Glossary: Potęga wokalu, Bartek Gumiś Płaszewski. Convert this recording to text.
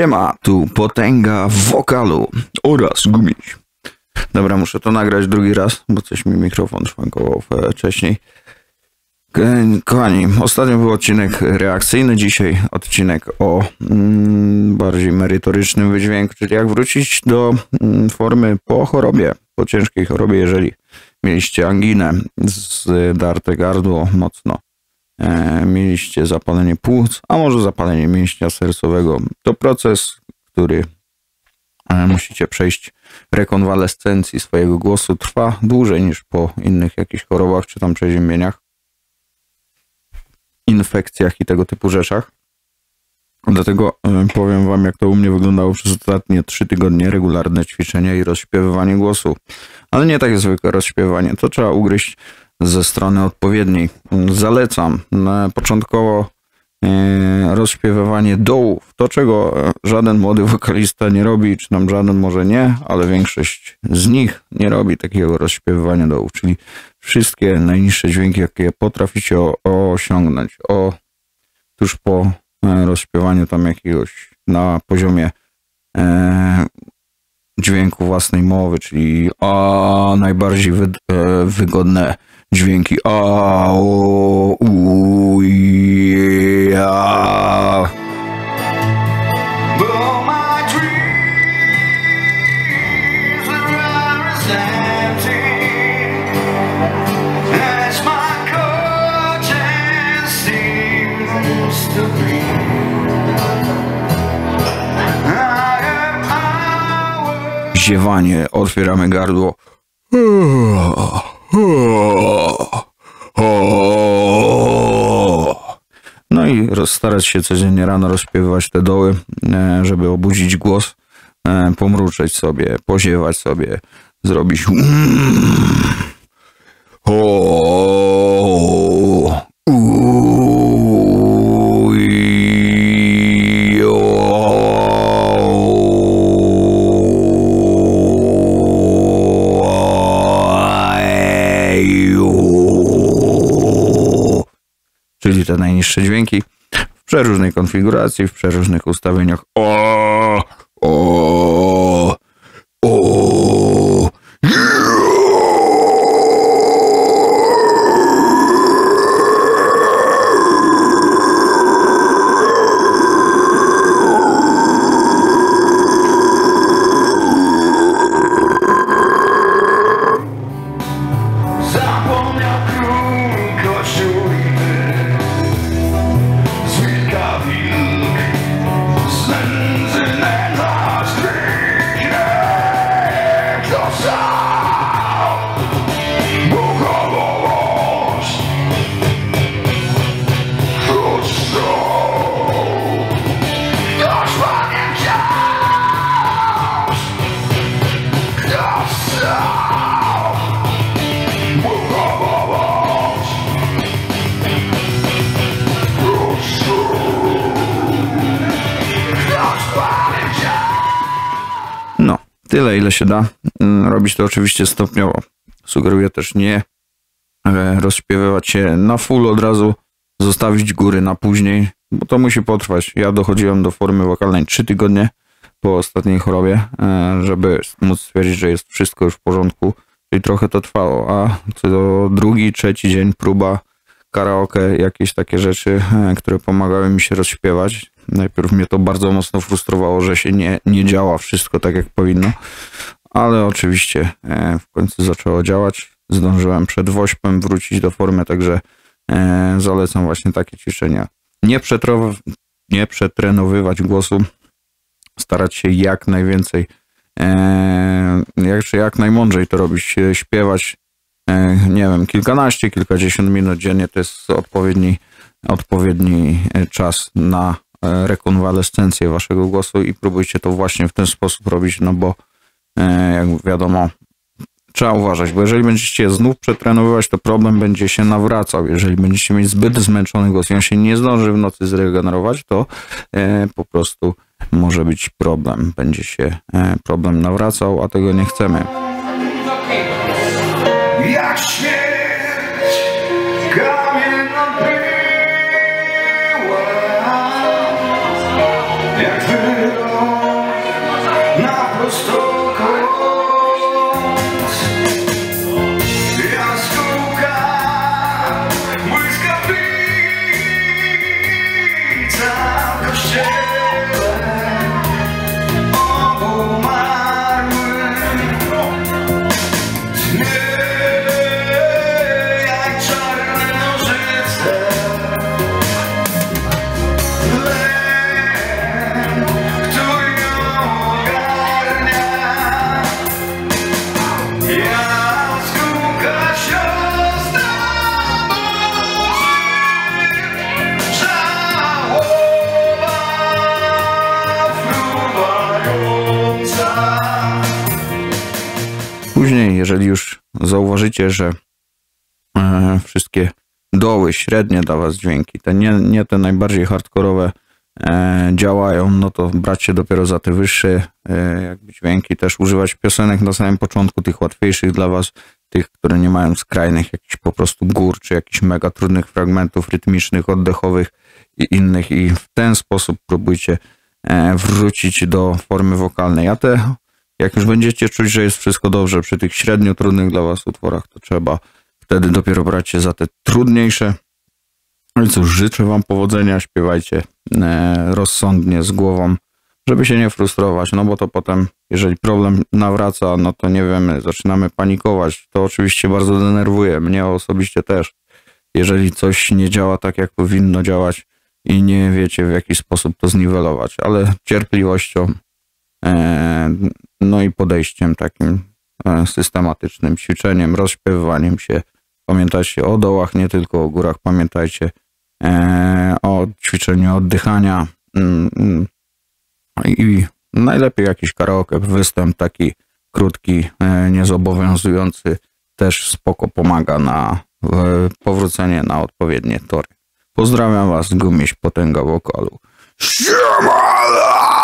Siema, tu Potęga Wokalu oraz Gumiś. Dobra, muszę to nagrać drugi raz, bo coś mi mikrofon szwankował wcześniej. Kochani, ostatnio był odcinek reakcyjny, dzisiaj odcinek o bardziej merytorycznym wydźwięku, czyli jak wrócić do formy po chorobie, po ciężkiej chorobie, jeżeli mieliście anginę, zdarte gardło mocno, mieliście zapalenie płuc, a może zapalenie mięśnia sercowego. To proces, który musicie przejść rekonwalescencji swojego głosu. Trwa dłużej niż po innych jakichś chorobach, czy tam przeziębieniach, infekcjach i tego typu rzeczach. Dlatego powiem wam, jak to u mnie wyglądało przez ostatnie 3 tygodnie. Regularne ćwiczenie i rozśpiewywanie głosu. Ale nie takie zwykłe rozśpiewanie. To trzeba ugryźć ze strony odpowiedniej. Zalecam początkowo rozśpiewywanie dołów. To, czego żaden młody wokalista nie robi, czy tam żaden może nie, ale większość z nich nie robi takiego rozśpiewywania dołów. Czyli wszystkie najniższe dźwięki, jakie potraficie osiągnąć tuż po rozśpiewaniu tam jakiegoś na poziomie dźwięku własnej mowy, czyli najbardziej wygodne dźwięki ziewanie, otwieramy gardło. No i starać się codziennie rano rozśpiewać te doły, żeby obudzić głos, pomruczeć sobie, poziewać sobie, zrobić czyli te najniższe dźwięki w przeróżnej konfiguracji, w przeróżnych ustawieniach. No, tyle ile się da. Robić to oczywiście stopniowo. Sugeruję też nie rozśpiewywać się na full od razu, zostawić góry na później, bo to musi potrwać. Ja dochodziłem do formy wokalnej 3 tygodnie po ostatniej chorobie, żeby móc stwierdzić, że jest wszystko już w porządku. I trochę to trwało, a co drugi, trzeci dzień próba karaoke, jakieś takie rzeczy, które pomagały mi się rozśpiewać. Najpierw mnie to bardzo mocno frustrowało, że się nie działa wszystko tak, jak powinno. Ale oczywiście w końcu zaczęło działać. Zdążyłem przed WOŚP-em wrócić do formy, także zalecam właśnie takie ćwiczenia. Nie przetrenowywać głosu, starać się jak najwięcej, jak najmądrzej to robić, śpiewać, nie wiem, kilkanaście, kilkadziesiąt minut dziennie. To jest odpowiedni czas na rekonwalescencję waszego głosu i próbujcie to właśnie w ten sposób robić, no bo jak wiadomo, trzeba uważać, bo jeżeli będziecie znów przetrenowywać, to problem będzie się nawracał. Jeżeli będziecie mieć zbyt zmęczony głos i on się nie zdąży w nocy zregenerować, to po prostu może być problem. Będzie się problem nawracał, a tego nie chcemy. Jak śmierć kamienna była, jak wyrost. jeżeli już zauważycie, że wszystkie doły, średnie dla was dźwięki, te nie te najbardziej hardkorowe działają, no to brać się dopiero za te wyższe jakby dźwięki, też używać piosenek na samym początku, tych łatwiejszych dla was, tych, które nie mają skrajnych jakichś po prostu gór, czy jakichś mega trudnych fragmentów rytmicznych, oddechowych i innych, i w ten sposób próbujcie wrócić do formy wokalnej, a te, jak już będziecie czuć, że jest wszystko dobrze przy tych średnio trudnych dla was utworach, to trzeba wtedy dopiero brać się za te trudniejsze. No i cóż, życzę wam powodzenia, śpiewajcie rozsądnie, z głową, żeby się nie frustrować, no bo to potem, jeżeli problem nawraca, no to nie wiemy, zaczynamy panikować, to oczywiście bardzo denerwuje, mnie osobiście też. Jeżeli coś nie działa tak, jak powinno działać i nie wiecie, w jaki sposób to zniwelować, ale cierpliwością, no i podejściem takim systematycznym, ćwiczeniem, rozśpiewaniem się. Pamiętajcie o dołach, nie tylko o górach. Pamiętajcie o ćwiczeniu oddychania i najlepiej jakiś karaoke, występ taki krótki, niezobowiązujący, też spoko pomaga na powrócenie na odpowiednie tory. Pozdrawiam was, Gumiś, Potęga Wokalu. Siema!